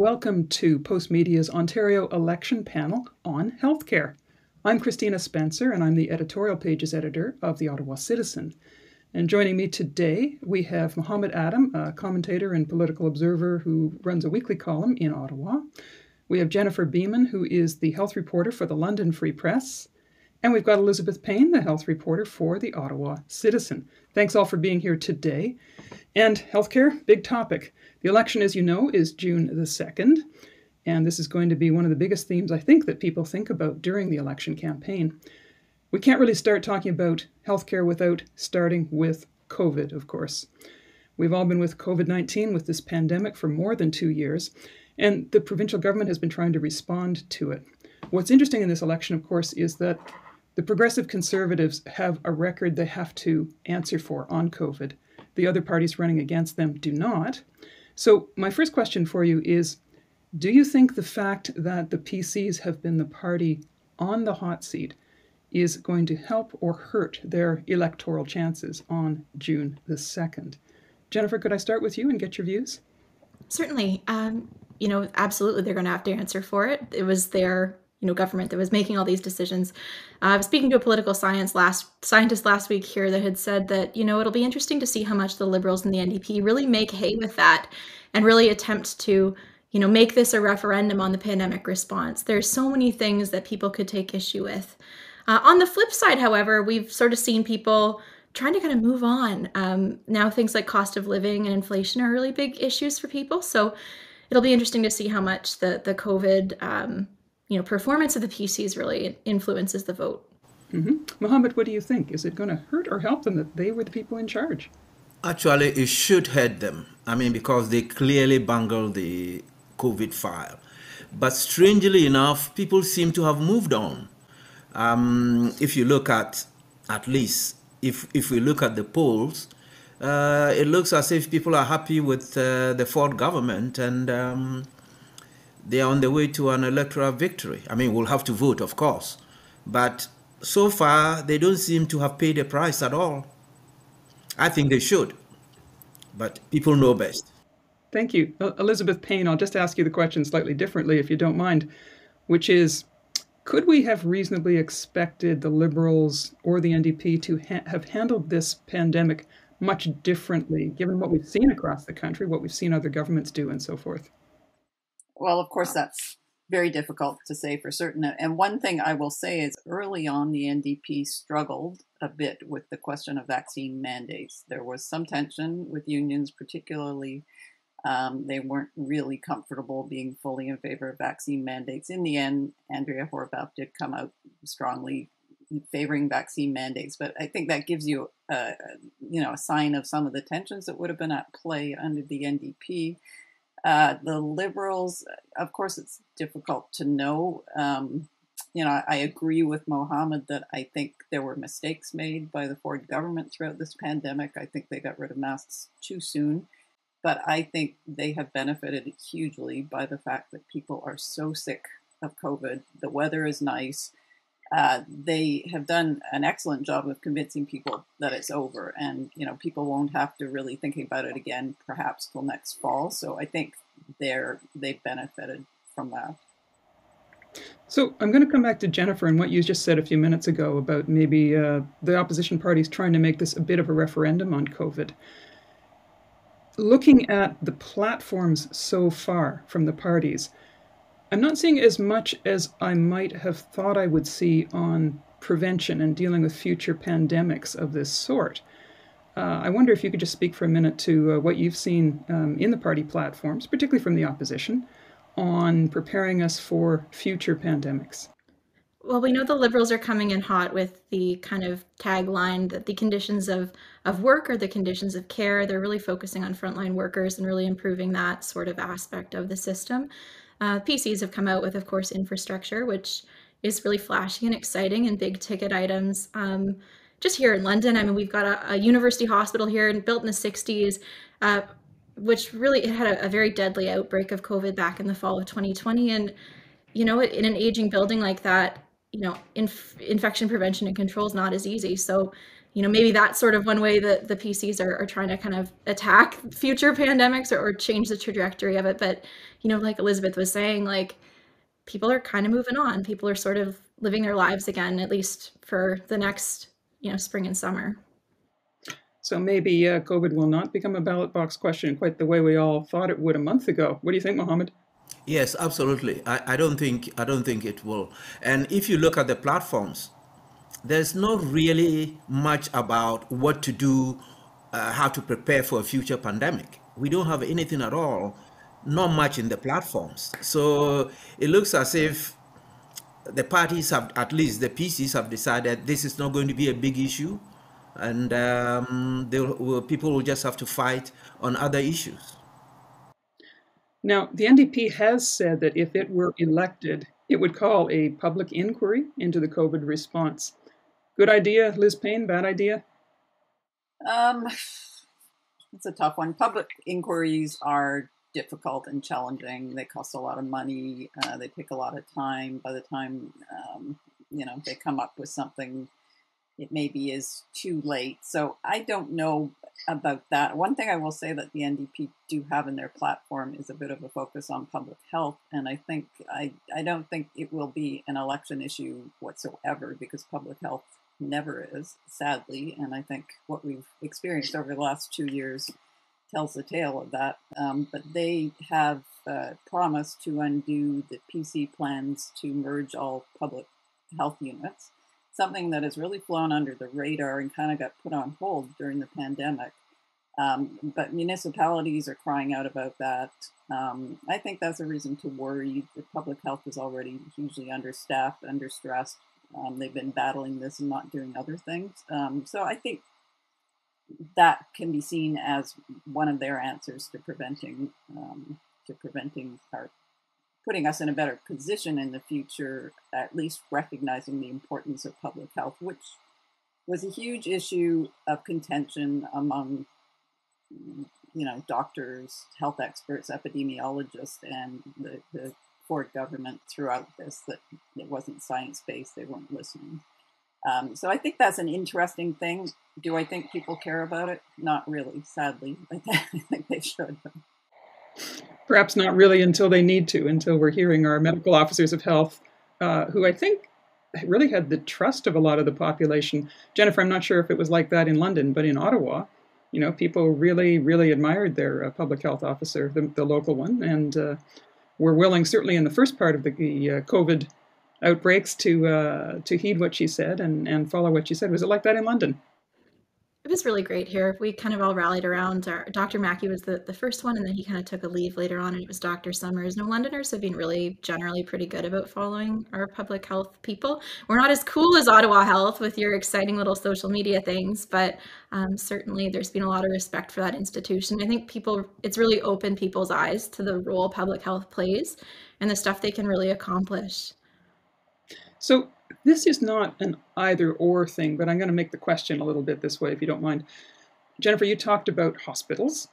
welcome to Postmedia's Ontario Election Panel on Healthcare. I'm Christina Spencer, and I'm the editorial pages editor of the Ottawa Citizen. And joining me today, we have Mohamed Adam, a commentator and political observer who runs a weekly column in Ottawa. We have Jennifer Beeman, who is the health reporter for the London Free Press. And we've got Elizabeth Payne, the health reporter for the Ottawa Citizen. Thanks all for being here today. And healthcare, big topic. The election, as you know, is June the 2nd. And this is going to be one of the biggest themes, I think, that people think about during the election campaign. We can't really start talking about healthcare without starting with COVID, of course. We've all been with COVID-19, with this pandemic, for more than 2 years. And the provincial government has been trying to respond to it. What's interesting in this election, of course, is that the Progressive Conservatives have a record they have to answer for on COVID. The other parties running against them do not. So my first question for you is, do you think the fact that the PCs have been the party on the hot seat is going to help or hurt their electoral chances on June the 2nd? Jennifer, could I start with you and get your views? Certainly. You know, absolutely, they're going to have to answer for it. It was their government that was making all these decisions. I was speaking to a political scientist last week here that had said that, it'll be interesting to see how much the Liberals and the NDP really make hay with that and really attempt to, make this a referendum on the pandemic response. There's so many things that people could take issue with. On the flip side, however, we've sort of seen people trying to kind of move on. Now things like cost of living and inflation are really big issues for people. So it'll be interesting to see how much the COVID performance of the PCs really influences the vote. Mohamed, what do you think? Is it going to hurt or help them that they were the people in charge? Actually, it should hurt them. I mean, because they clearly bungled the COVID file. But strangely enough, people seem to have moved on. If you look at least, if we look at the polls, it looks as if people are happy with the Ford government, and they are on the way to an electoral victory. I mean, we'll have to vote, of course. But so far, they don't seem to have paid a price at all. I think they should, but people know best. Thank you. Elizabeth Payne, I'll just ask you the question slightly differently, if you don't mind, which is, could we have reasonably expected the Liberals or the NDP to have handled this pandemic much differently, given what we've seen across the country, what we've seen other governments do, and so forth? Well, of course, that's very difficult to say for certain. And one thing I will say is early on, the NDP struggled a bit with the question of vaccine mandates. There was some tension with unions, particularly. They weren't really comfortable being fully in favor of vaccine mandates. In the end, Andrea Horwath did come out strongly favoring vaccine mandates. But I think that gives you a sign of some of the tensions that would have been at play under the NDP. The Liberals, of course, it's difficult to know. I agree with Mohamed that I think there were mistakes made by the Ford government throughout this pandemic. I think they got rid of masks too soon. But I think they have benefited hugely by the fact that people are so sick of COVID. The weather is nice. They have done an excellent job of convincing people that it's over, and people won't have to really think about it again, perhaps till next fall. So I think they've benefited from that. So I'm going to come back to Jennifer and what you just said a few minutes ago about maybe the opposition parties trying to make this a bit of a referendum on COVID. Looking at the platforms so far from the parties, I'm not seeing as much as I might have thought I would see on prevention and dealing with future pandemics of this sort. I wonder if you could just speak for a minute to what you've seen in the party platforms, particularly from the opposition, on preparing us for future pandemics. Well, we know the Liberals are coming in hot with the kind of tagline that the conditions of work are the conditions of care. They're really focusing on frontline workers and really improving that sort of aspect of the system. PCs have come out with, of course, infrastructure, which is really flashy and exciting and big ticket items. Just here in London, I mean, we've got a university hospital here and built in the 60s, which really had a very deadly outbreak of COVID back in the fall of 2020. And, in an aging building like that, infection prevention and control is not as easy. So you know, maybe that's sort of one way that the PCs are trying to kind of attack future pandemics or change the trajectory of it. But, you know, like Elizabeth was saying, like, people are kind of moving on. People are sort of living their lives again, at least for the next, you know, spring and summer. So maybe COVID will not become a ballot box question quite the way we all thought it would a month ago. What do you think, Mohamed? Yes, absolutely. I don't think it will. And if you look at the platforms, there's not really much about what to do, how to prepare for a future pandemic. We don't have anything at all, not much in the platforms. So it looks as if the parties have, at least the PCs have decided this is not going to be a big issue, and people will just have to fight on other issues. Now, the NDP has said that if it were elected, it would call a public inquiry into the COVID response. Good idea, Liz Payne, bad idea? It's a tough one. Public inquiries are difficult and challenging. They cost a lot of money. They take a lot of time. By the time, you know, they come up with something, it maybe is too late. So I don't know about that. One thing I will say that the NDP do have in their platform is a bit of a focus on public health. And I think, I don't think it will be an election issue whatsoever, because public health never is, sadly. And I think what we've experienced over the last 2 years tells the tale of that. But they have promised to undo the PC plans to merge all public health units, something that has really flown under the radar and kind of got put on hold during the pandemic. But municipalities are crying out about that. I think that's a reason to worry. The public health is already hugely understaffed, under stressed. They've been battling this and not doing other things. So I think that can be seen as one of their answers to preventing our putting us in a better position in the future, at least recognizing the importance of public health, which was a huge issue of contention among, you know, doctors, health experts, epidemiologists, and the Ford government throughout this, that it wasn't science-based, they weren't listening. So I think that's an interesting thing. Do I think people care about it? Not really, sadly. I think they should. Perhaps not really until they need to, until we're hearing our medical officers of health, who I think really had the trust of a lot of the population. Jennifer, I'm not sure if it was like that in London, but in Ottawa, you know, people really, really admired their public health officer, the local one, and were willing, certainly in the first part of the COVID outbreaks, to heed what she said and follow what she said. Was it like that in London? It was really great here. We kind of all rallied around. Dr. Mackey was the first one, and then he kind of took a leave later on, and it was Dr. Summers. Now, Londoners have been really generally pretty good about following our public health people. We're not as cool as Ottawa Health with your exciting little social media things, but certainly there's been a lot of respect for that institution. I think people, it's really opened people's eyes to the role public health plays and the stuff they can really accomplish. So this is not an either-or thing, but I'm going to make the question a little bit this way, if you don't mind. Jennifer, you talked about hospitals,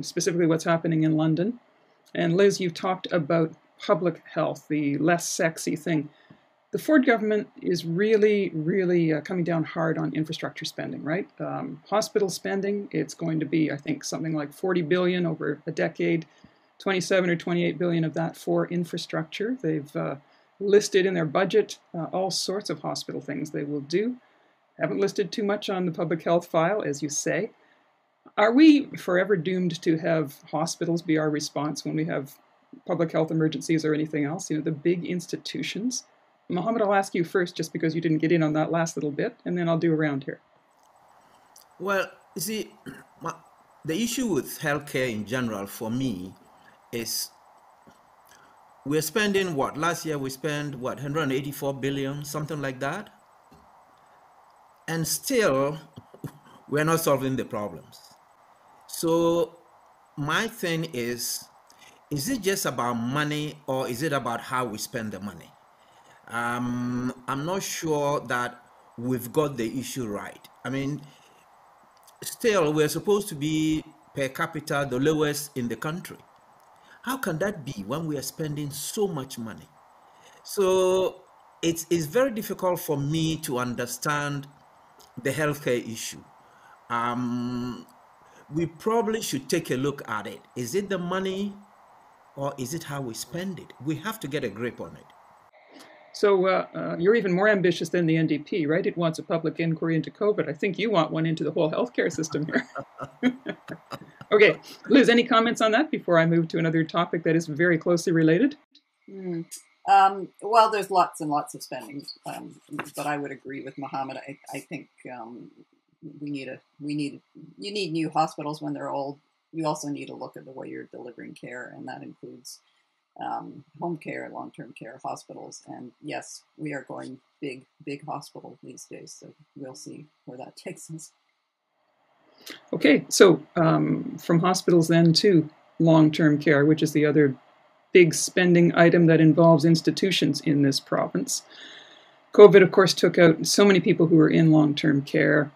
specifically what's happening in London. And Liz, you've talked about public health, the less sexy thing. The Ford government is really, really coming down hard on infrastructure spending, right? Hospital spending, it's going to be, I think, something like $40 billion over a decade, 27 or 28 billion of that for infrastructure. They've listed in their budget all sorts of hospital things they will do. Haven't listed too much on the public health file, as you say. Are we forever doomed to have hospitals be our response when we have public health emergencies or anything else? You know, the big institutions. Mohamed, I'll ask you first, just because you didn't get in on that last little bit, and then I'll do a round here. Well, you see, the issue with healthcare in general for me is we're spending what? Last year we spent what? 184 billion, something like that. And still, we're not solving the problems. So my thing is it just about money, or is it about how we spend the money? I'm not sure that we've got the issue right. I mean, still, we're supposed to be per capita the lowest in the country. How can that be when we are spending so much money? So it's very difficult for me to understand the healthcare issue. We probably should take a look at it. Is it the money or is it how we spend it? We have to get a grip on it. So you're even more ambitious than the NDP, right? It wants a public inquiry into COVID. I think you want one into the whole healthcare system here. Okay, Liz, any comments on that before I move to another topic that is very closely related? Well, there's lots and lots of spending, but I would agree with Mohamed. I think you need new hospitals when they're old. You also need to look at the way you're delivering care, and that includes home care, long-term care, hospitals. And yes, we are going big, big hospital these days. So we'll see where that takes us. Okay, so from hospitals then to long-term care, which is the other big spending item that involves institutions in this province. COVID, of course, took out so many people who were in long-term care.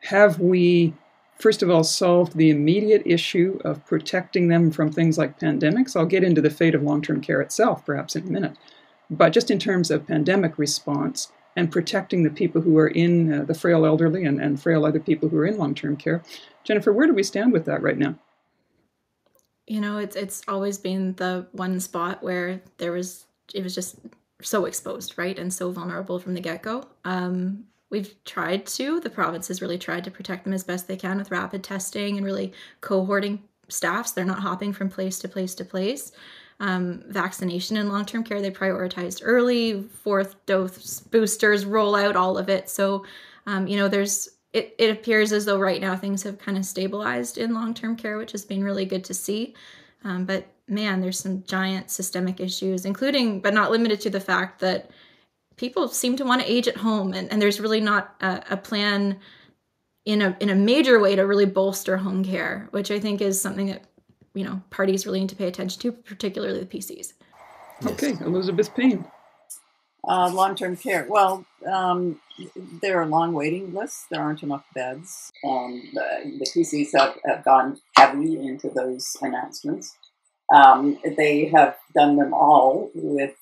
Have we, first of all, solved the immediate issue of protecting them from things like pandemics? I'll get into the fate of long-term care itself, perhaps, in a minute. But just in terms of pandemic response and protecting the people who are in the frail elderly and frail other people who are in long-term care, Jennifer, where do we stand with that right now? You know, it's always been the one spot where it was just so exposed, right? And so vulnerable from the get-go. We've tried to, the province has really tried to protect them as best they can with rapid testing and really cohorting staffs. They're not hopping from place to place to place. Vaccination and long-term care, they prioritized early, fourth dose boosters, rollout, all of it. So, you know, it appears as though right now things have kind of stabilized in long-term care, which has been really good to see. But man, there's some giant systemic issues, including but not limited to the fact that people seem to want to age at home, and there's really not a plan in a major way to really bolster home care, which I think is something that, you know, parties really need to pay attention to, particularly the PCs. Okay, Elizabeth Payne. Long-term care. Well, there are long waiting lists. There aren't enough beds. The PCs have gone heavily into those announcements. They have done them all with,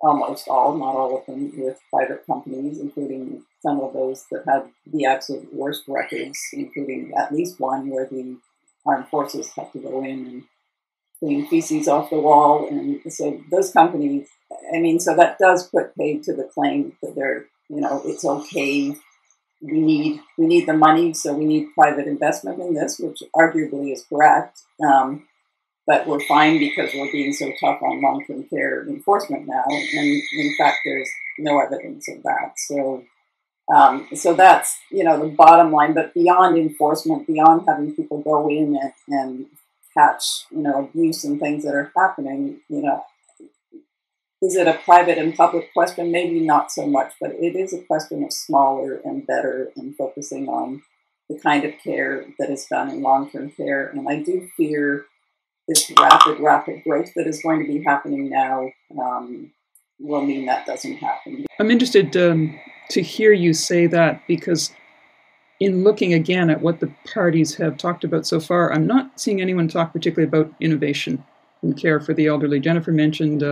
almost all, not all of them, with private companies, including some of those that have the absolute worst records, including at least one where the armed forces have to go in and clean feces off the wall. And so those companies, I mean, so that does put paid to the claim that they're, you know, it's okay. We need the money, so we need private investment in this, which arguably is correct. But we're fine because we're being so tough on long-term care enforcement now. And in fact, there's no evidence of that. So, so that's, you know, the bottom line. But beyond enforcement, beyond having people go in and catch, you know, abuse and things that are happening, you know, is it a private and public question? Maybe not so much, but it is a question of smaller and better and focusing on the kind of care that is done in long-term care. And I do fear this rapid growth that is going to be happening now will mean that doesn't happen. I'm interested to hear you say that, because in looking again at what the parties have talked about so far, I'm not seeing anyone talk particularly about innovation in care for the elderly. Jennifer mentioned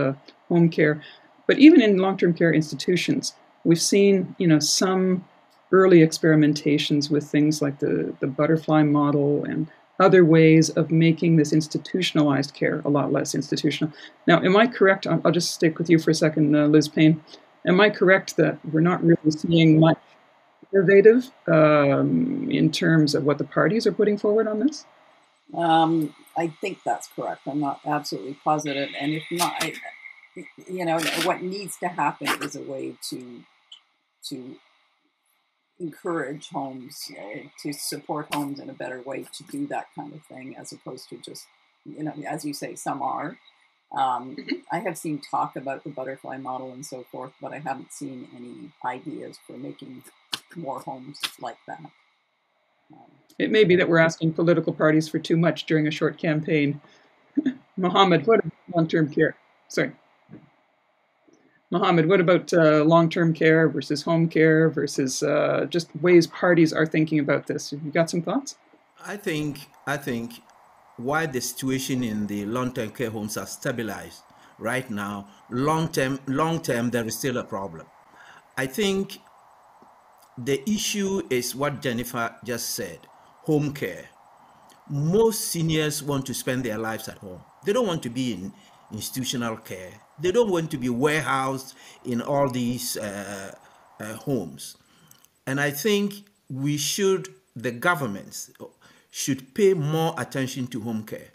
home care, but even in long-term care institutions, we've seen, you know, some early experimentations with things like the butterfly model and other ways of making this institutionalized care a lot less institutional. Now, am I correct? I'll just stick with you for a second, Liz Payne. Am I correct that we're not really seeing much innovative in terms of what the parties are putting forward on this? I think that's correct. I'm not absolutely positive. And if not, you know, what needs to happen is a way to encourage homes, to support homes in a better way to do that kind of thing, as opposed to just, you know, as you say, some are. I have seen talk about the butterfly model and so forth, but I haven't seen any ideas for making more homes like that. It may be that we're asking political parties for too much during a short campaign. Mohamed, what about long-term care? Sorry. Mohamed, what about long-term care versus home care versus just ways parties are thinking about this? Have you got some thoughts? I think while the situation in the long-term care homes are stabilized right now, long-term there is still a problem. I think The issue is what Jennifer just said, home care. Most seniors want to spend their lives at home. They don't want to be in institutional care. They don't want to be warehoused in all these homes. And I think we should, the governments should pay more attention to home care.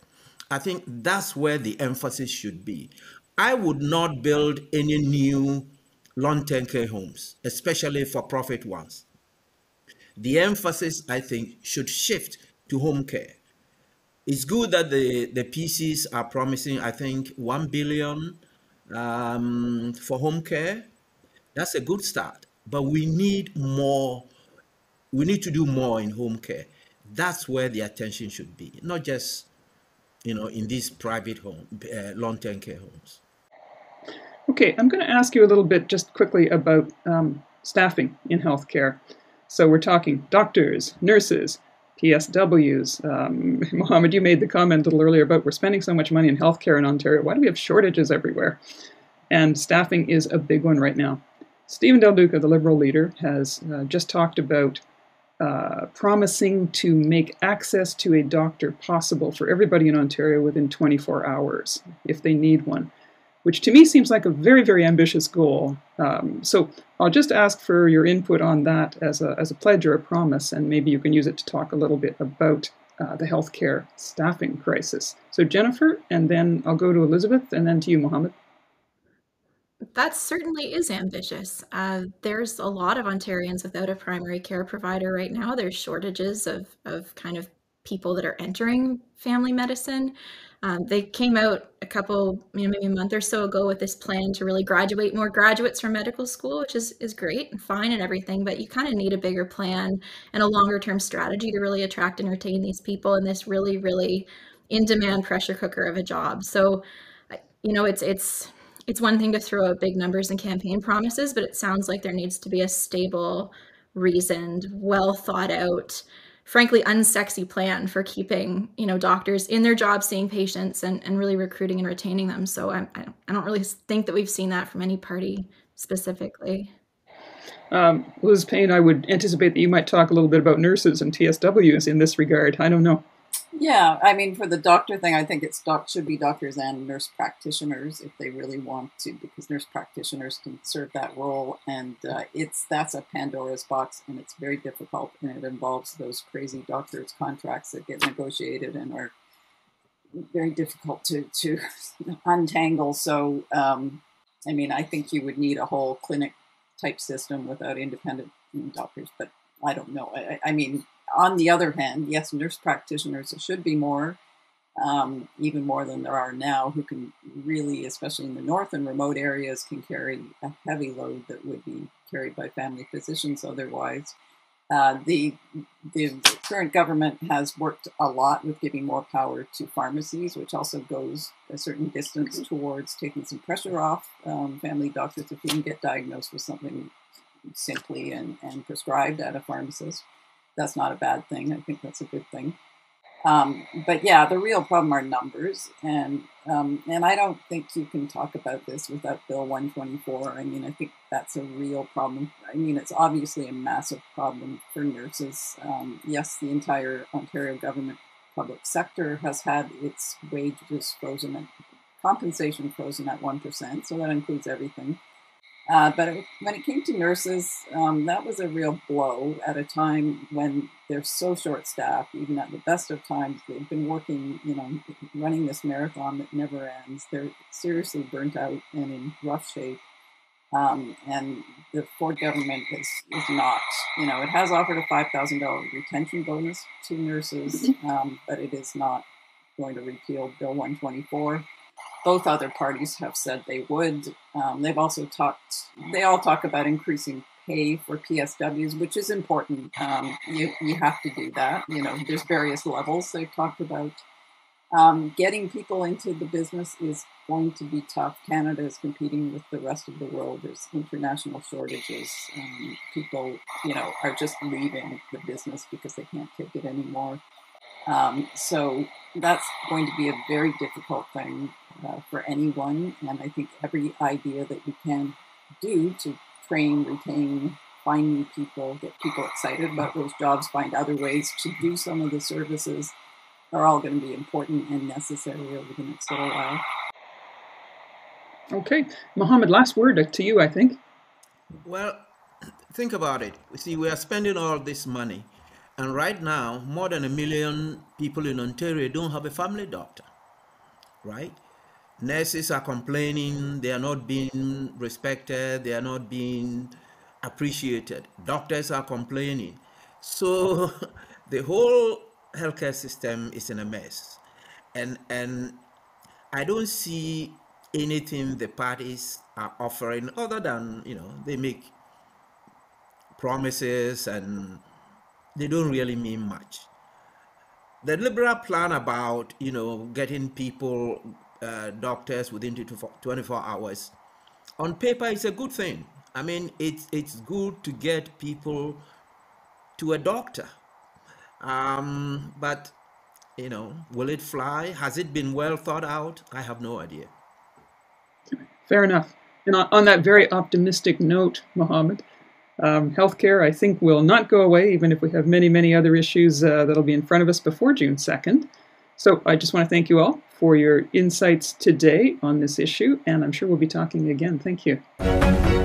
I think that's where the emphasis should be. I would not build any new long-term care homes, especially for-profit ones. The emphasis, I think, should shift to home care. It's good that the PCs are promising, I think, 1 billion for home care. That's a good start, but we need more. We need to do more in home care. That's where the attention should be, not just, you know, in these private home, long-term care homes. Okay, I'm going to ask you a little bit just quickly about staffing in healthcare. So we're talking doctors, nurses, PSWs. Mohamed, you made the comment a little earlier about we're spending so much money in healthcare in Ontario. Why do we have shortages everywhere? And staffing is a big one right now. Stephen Del Duca, the Liberal leader, has just talked about promising to make access to a doctor possible for everybody in Ontario within 24 hours if they need one, which to me seems like a very, very ambitious goal. So I'll just ask for your input on that as a pledge or a promise, and maybe you can use it to talk a little bit about the healthcare staffing crisis. So Jennifer, and then I'll go to Elizabeth, and then to you, Mohamed. That certainly is ambitious. There's a lot of Ontarians without a primary care provider right now. There's shortages of kind of people that are entering family medicine. They came out a couple, maybe a month or so ago with this plan to really graduate more graduates from medical school, which is great and fine and everything, but you kind of need a bigger plan and a longer term strategy to really attract and retain these people in this really, really in-demand pressure cooker of a job. So, you know, it's one thing to throw out big numbers and campaign promises, but it sounds like there needs to be a stable, reasoned, well thought out, frankly, unsexy plan for keeping, you know, doctors in their jobs, seeing patients and really recruiting and retaining them. So I don't really think that we've seen that from any party specifically. Liz Payne, I would anticipate that you might talk a little bit about nurses and TSWs in this regard. I don't know. Yeah, I mean, for the doctor thing, I think it should be doctors and nurse practitioners if they really want to, because nurse practitioners can serve that role, and that's a Pandora's box, and it's very difficult, and it involves those crazy doctors' contracts that get negotiated and are very difficult to untangle. So, I mean, I think you would need a whole clinic-type system without independent doctors, but I don't know. I mean, on the other hand, yes, nurse practitioners should be more, even more than there are now, who can really, especially in the north and remote areas, can carry a heavy load that would be carried by family physicians otherwise. The current government has worked a lot with giving more power to pharmacies, which also goes a certain distance towards taking some pressure off family doctors if you can get diagnosed with something simply and prescribed at a pharmacist. That's not a bad thing. I think that's a good thing. But yeah, the real problem are numbers. And I don't think you can talk about this without Bill 124. I mean, I think that's a real problem. I mean, it's obviously a massive problem for nurses. Yes, the entire Ontario government public sector has had its wages frozen and compensation frozen at 1%. So that includes everything. But when it came to nurses, that was a real blow at a time when they're so short-staffed. Even at the best of times, they've been working, you know, running this marathon that never ends. They're seriously burnt out and in rough shape. And the Ford government is not, you know, it has offered a $5,000 retention bonus to nurses, but it is not going to repeal Bill 124. Both other parties have said they would. They've also they all talk about increasing pay for PSWs, which is important. You have to do that. You know, there's various levels they've talked about. Getting people into the business is going to be tough. Canada is competing with the rest of the world. There's international shortages. People, you know, are just leaving the business because they can't take it anymore. So that's going to be a very difficult thing for anyone. And I think every idea that you can do to train, retain, find new people, get people excited about those jobs, find other ways to do some of the services are all going to be important and necessary over the next little while. Okay. Mohamed, last word to you, I think. Well, think about it. You see, we are spending all this money. And right now, more than 1 million people in Ontario don't have a family doctor, right? Nurses are complaining, they are not being respected, they are not being appreciated. Doctors are complaining. So the whole healthcare system is in a mess. And I don't see anything the parties are offering other than, you know, they make promises and they don't really mean much. The Liberal plan about, you know, getting people doctors within 24 hours, on paper it's a good thing. I mean, it's good to get people to a doctor. But, you know, will it fly? Has it been well thought out? I have no idea. Fair enough. And on that very optimistic note, Mohamed, healthcare, I think, will not go away, even if we have many, many other issues that'll be in front of us before June 2nd. So I just want to thank you all for your insights today on this issue, and I'm sure we'll be talking again. Thank you.